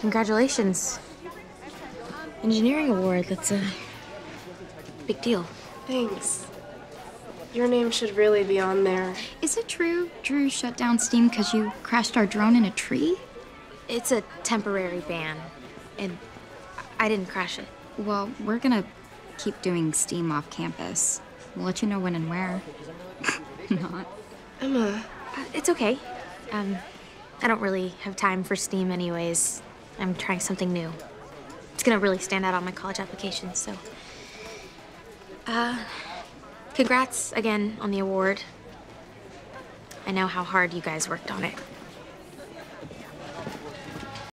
Congratulations. Engineering award, that's a big deal. Thanks. Your name should really be on there. Is it true Drew shut down Steam because you crashed our drone in a tree? It's a temporary ban, and I didn't crash it. Well, we're gonna keep doing Steam off campus. We'll let you know when and where. Not. Emma. It's okay. I don't really have time for Steam anyways. I'm trying something new. It's gonna really stand out on my college application, so. Congrats again on the award. I know how hard you guys worked on it.